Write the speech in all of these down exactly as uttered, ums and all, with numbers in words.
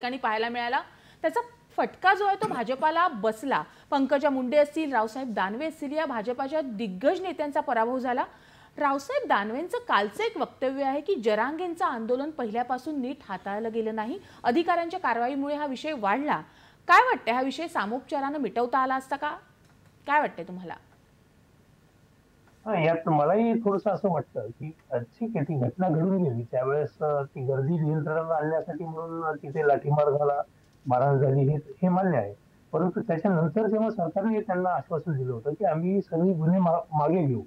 ठिकाणी पाहायला मिळाला। त्याचा फटका जो आहे तो भाजपाला बसला। पंकजा मुंडे असतील, रावसाहेब दानवे असतील, या भाजपाच्या दिग्गज नेत्यांचा पराभव झाला। रावसाहेब दानवेंचं कालचं एक वक्तव्य आहे की जरांगेंचं आंदोलन पहिल्यापासून नीट हाताळलं गेलं नाही, अधिकाऱ्यांच्या कारवाईमुळे हा विषय वाढला। काय वाटतं, हा विषय सामोपचाराने मिटवता आला असता का? काय वाटतं तुम्हाला? यात मलाही थोडस असं वाटतं की ठीक आहे, ती घटना घडून गेली त्यावेळेस ती गर्दी नियंत्रणात आणण्यासाठी म्हणून तिथे लाठीमार झाला, मारहाण झाली, हे मान्य आहे। परंतु त्याच्यानंतर जेव्हा सरकारने त्यांना आश्वासन दिलं होतं की आम्ही सगळी गुन्हे मागे घेऊ,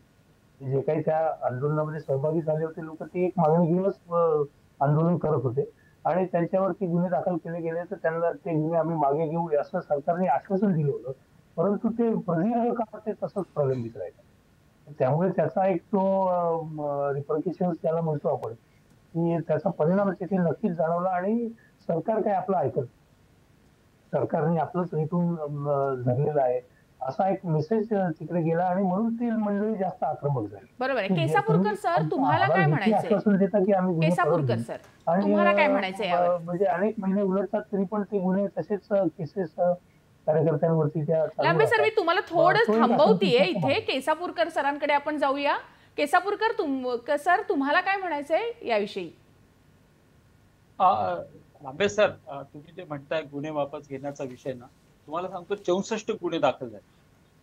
जे काही त्या आंदोलनामध्ये सहभागी झाले होते लोक ते एक मागणी घेऊनच आंदोलन करत होते आणि त्यांच्यावरती गुन्हे दाखल केले गेले, तर त्यांना ते गुन्हे आम्ही मागे घेऊ असं सरकारने आश्वासन दिलं होतं। परंतु ते प्रदीर्घ काळ ते तसंच प्रलंबित राहिलं। त्यामुळे त्याचा एक तो रिपरकेशन्स त्याला म्हणतो आपण की त्याचा परिणाम तिथे नक्कीच जाणवला आणि सरकार काय आपलं ऐकत, सरकारने आपलंच रेटून धरलेलं आहे असा एक मेसेज तिकडे गेला आणि म्हणून ती मंडळी जास्त आक्रमक झाली। बरोबर आहे। केसापूरकर सर तुम्हाला काय म्हणायचंय? केसापूरकर सर तुम्हाला काय म्हणायचंय? म्हणजे अनेक महिने उलटतात तरी पण ते गुन्हे तसेच केसेस कार्यकर्त्यांवरती लांबे सर मी तुम्हाला थोडं थांबवतीये इथे। केसापूरकर सरांकडे आपण जाऊया। केसापूरकर तुम सर तुम्हाला काय म्हणायचंय याविषयी? लांबे सर तुम्ही जे म्हणताय गुन्हे वापस घेण्याचा विषय ना, तुम्हाला सांगतो चौसष्ट गुन्हे दाखल झाले,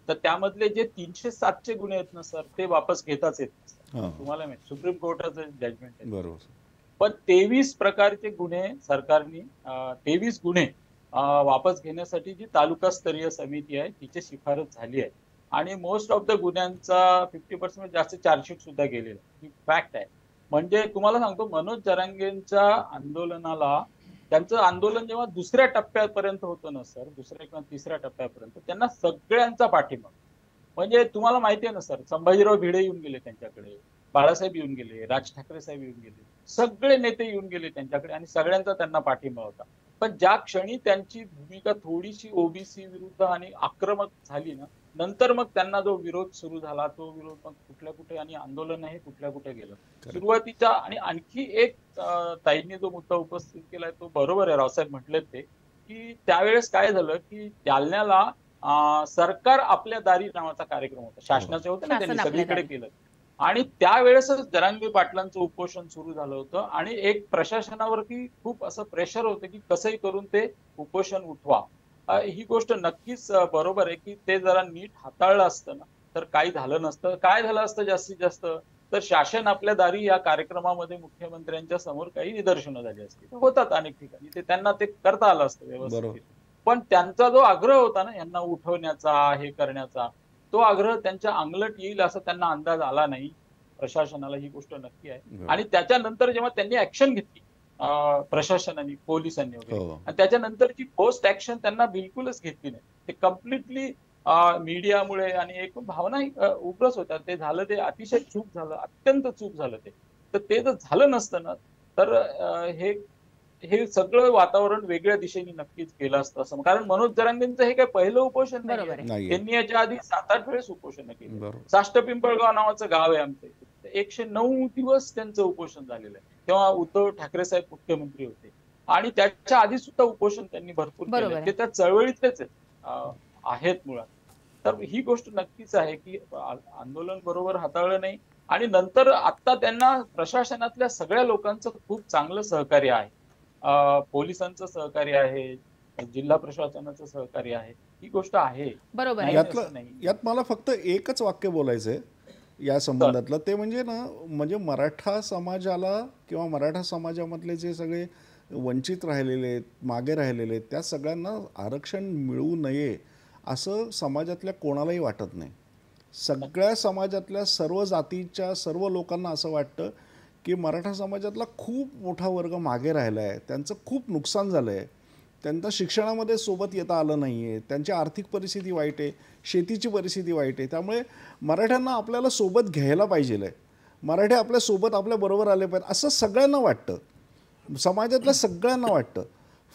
तर त्यामधले जे तीनशे सातचे गुन्हे आहेत ना सर ते वापस घेताच येत नाही। तुम्हाला माहिती सुप्रीम कोर्टाचं जजमेंट आहे बरोबर, पण तेवीस प्रकारचे गुन्हे सरकारने तेवीस गुन्हे वापस घेण्यासाठी जी तालुका स्तरीय समिती आहे तिची शिफारस झाली आहे आणि मोस्ट ऑफ द गुन्ह्यांचा फिफ्टी पर्सेंट जास्त चार्जशीट सुद्धा गेलेलं ही फॅक्ट आहे। म्हणजे तुम्हाला सांगतो मनोज जरांगेंच्या आंदोलनाला त्यांचं आंदोलन जेव्हा दुसऱ्या टप्प्यापर्यंत होतं ना सर, दुसऱ्या किंवा तिसऱ्या टप्प्यापर्यंत त्यांना सगळ्यांचा पाठिंबा, म्हणजे तुम्हाला माहिती आहे ना सर, संभाजीराव भिडे येऊन गेले त्यांच्याकडे, बाळासाहेब येऊन गेले, राज ठाकरे साहेब येऊन गेले, सगळे नेते येऊन गेले त्यांच्याकडे आणि सगळ्यांचा त्यांना पाठिंबा होता। पण ज्या क्षणी त्यांची भूमिका थोडीशी ओबीसी विरुद्ध आणि आक्रमक झाली ना, नंतर मग त्यांना जो विरोध सुरू झाला तो विरोध मग कुठल्या कुठे आणि आंदोलन हे कुठल्या कुठे गेलं सुरुवातीच्या। आणि आणखी एक ताईंनी जो मुद्दा उपस्थित केलाय तो बरोबर आहे, रावसाहेब म्हटले ते की त्यावेळेस काय झालं की जालन्याला सरकार आपल्या दारी नावाचा कार्यक्रम होता, शासनाचे होते ना, त्यांनी सगळीकडे केलं आणि त्यावेळेसच जरांगे पाटलांचं उपोषण सुरू झालं होतं आणि एक प्रशासनावरती खूप असं प्रेशर होतं की कसंही करून ते उपोषण उठवा। ही गोष्ट नक्कीच बरोबर आहे की ते जरा नीट हाताळलं असतं ना तर काही झालं नसतं। काय झालं असतं जास्तीत जास्त तर शासन आपल्या दारी या कार्यक्रमामध्ये मुख्यमंत्र्यांच्या समोर काही निदर्शनं झाली असतील, होतात अनेक ठिकाणी, ते त्यांना ते करता आलं असतं व्यवस्थित। पण त्यांचा जो आग्रह होता ना यांना उठवण्याचा, हे करण्याचा, तो आग्रह त्यांच्या अंगलट येईल असा त्यांना अंदाज आला नाही प्रशासनाला, ही गोष्ट नक्की आहे। आणि त्याच्यानंतर जेव्हा त्यांनी ऍक्शन घेतली प्रशासनाने, पोलिसांनी वगैरे, आणि त्याच्यानंतरची पोस्ट ऍक्शन त्यांना बिलकुलच घेतली नाही, ते कम्प्लिटली मीडियामुळे आणि एकूण भावना उग्रच होत्या, ते झालं ते अतिशय चूक झालं, अत्यंत चूक झालं ते। तर ते जर झालं नसतं ना तर हे हे सगळं वातावरण वेगळ्या दिशेने नक्कीच गेलं असतं असं, कारण मनोज जरांगेंचं हे काय पहिलं उपोषण नाही, त्यांनी याच्या आधी सात आठ वेळेस उपोषण केलं। साष्ट पिंपळगाव नावाचं गाव आहे आमचं, एकशे नऊ दिवस त्यांचं उपोषण झालेलं आहे, तेव्हा उद्धव ठाकरे साहेब मुख्यमंत्री होते आणि त्याच्या आधी सुद्धा उपोषण त्यांनी भरपूर केलं, ते त्या चळवळीतलेच आहेत मुळात। तर ही गोष्ट नक्कीच आहे की आंदोलन बरोबर हाताळलं नाही आणि नंतर आता त्यांना प्रशासनातल्या सगळ्या लोकांचं खूप चांगलं सहकार्य आहे, पोलिसांचं सहकार्य आहे, जिल्हा प्रशासनाचं सहकार्य आहे, ही गोष्ट आहे बरोबर। यात मला फक्त एकच वाक्य बोलायचंय या संबंधातलं, ते म्हणजे ना म्हणजे मराठा समाजाला किंवा मराठा समाजामधले जे सगळे वंचित राहिलेले, मागे राहिलेले, त्या सगळ्यांना आरक्षण मिळू नये असं समाजातल्या कोणालाही वाटत नाही। सगळ्या समाजातल्या सर्व जातीच्या सर्व लोकांना असं वाटतं की मराठा समाजातला खूप मोठा वर्ग मागे राहिला आहे, त्यांचं खूप नुकसान झालं आहे, त्यांना शिक्षणामध्ये सोबत येता आलं नाही आहे, त्यांची आर्थिक परिस्थिती वाईट आहे, शेतीची परिस्थिती वाईट आहे, त्यामुळे मराठ्यांना आपल्याला सोबत घ्यायला पाहिजेल आहे, मराठी आपल्यासोबत आपल्याबरोबर आले पाहिजे असं सगळ्यांना वाटतं, समाजातल्या सगळ्यांना वाटतं।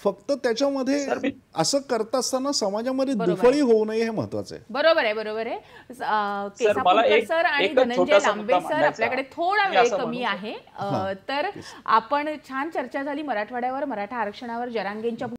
फक्त त्याच्यामध्ये असं करत असताना समाजामध्ये दुफळी होऊ नये हे महत्त्वाचं आहे. बरोबर आहे बरोबर आहे केसापूरकर सर आणि धनंजय लांबे सर आपल्याकडे थोडा वेळ कमी आहे तर आपण छान चर्चा झाली मराठवाड्यावर मराठा आरक्षणावर जरांगेंच्या